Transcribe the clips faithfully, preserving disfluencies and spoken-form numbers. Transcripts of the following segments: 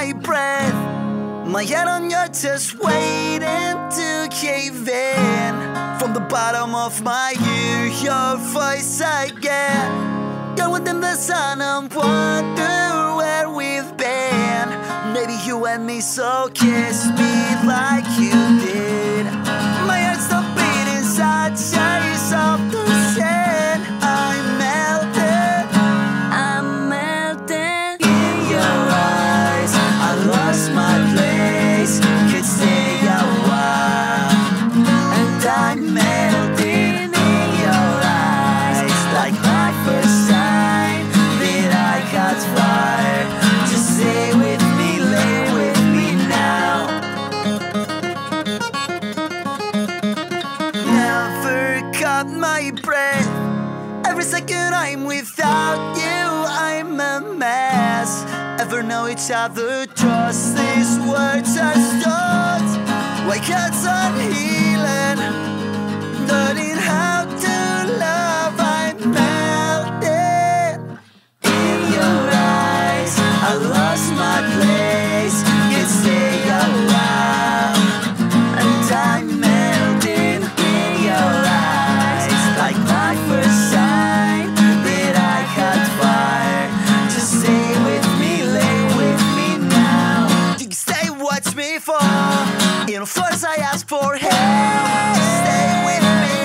my breath, my head on your chest, waiting to cave in. From the bottom of my ear, your voice I get. You're within the sun, and wonder where we've been. Maybe you and me, so kiss me like you did. My heart stopped beating, such shades of the sand. I'm my breath. Every second I'm without you, I'm a mess. Ever know each other, trust these words are thoughts. Why God's unhealing, learning how to love, I'm melting. In your eyes, I lost my place. You stay alive. And of course I ask for help. Stay with me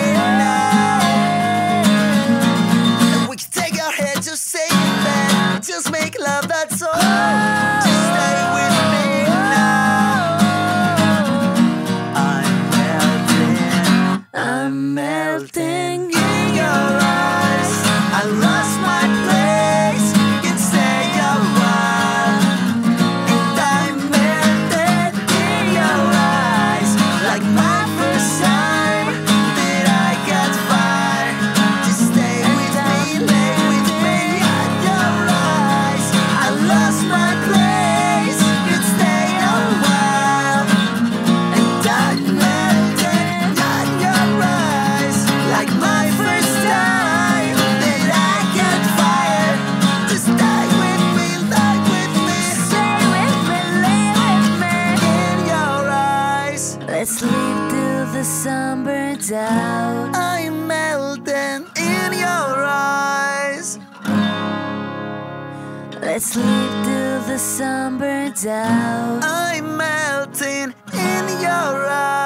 now, and we can take our head to save it. Just make love, that's all. Just stay with me now. I'm melting, I'm melting in your eyes. I lost my place. Can stay a while, and I'm melting in your eyes. Like my first time that I got fire. Just stay with me, lay with me at your eyes. I lost my place, could stay a while, and I melted at your eyes. Like my first time that I got fire. Just stay with me, lay with me. Stay with me, lay with me. In your eyes. Let's sleep till the sun burns out. I'm melting in your eyes. Let's sleep till the sun burns out. I'm melting in your eyes.